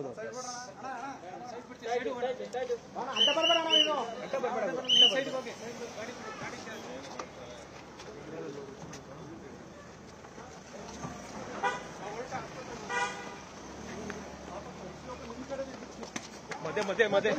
مدى مدى ايه مدى مدى ايه مدى مدى ايه مدى مدى مدى ايه مدى مدى مدى ايه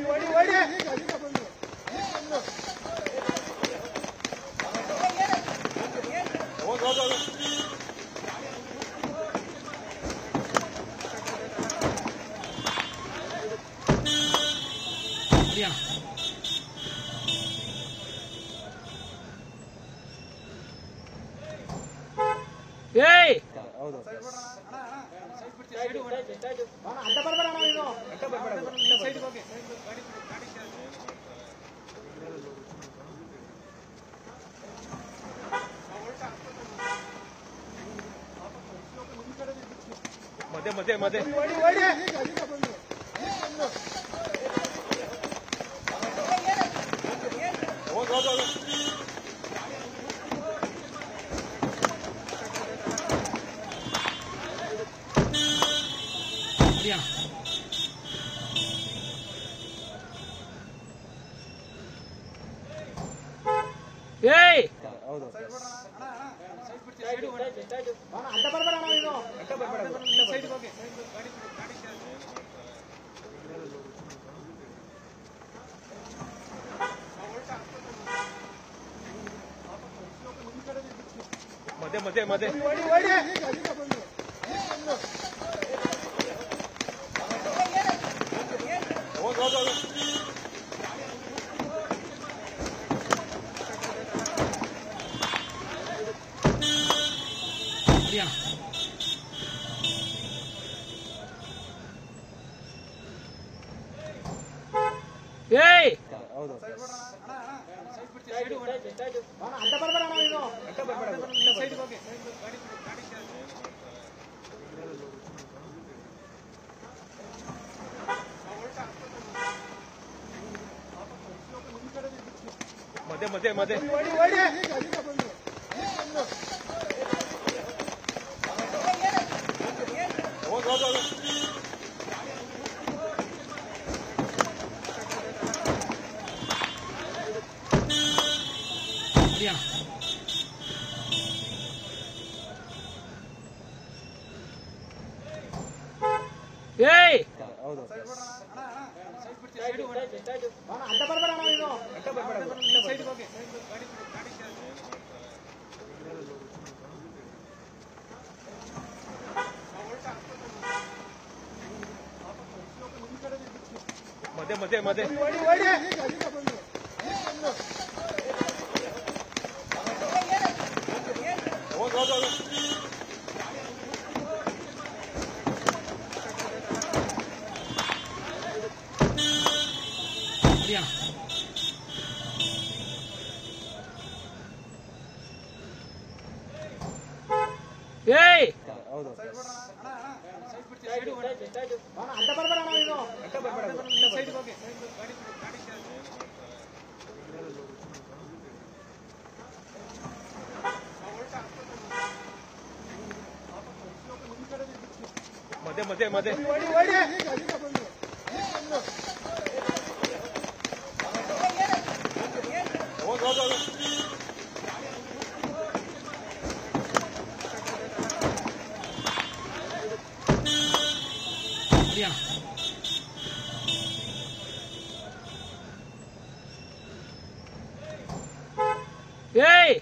مدى مدى مدى ايه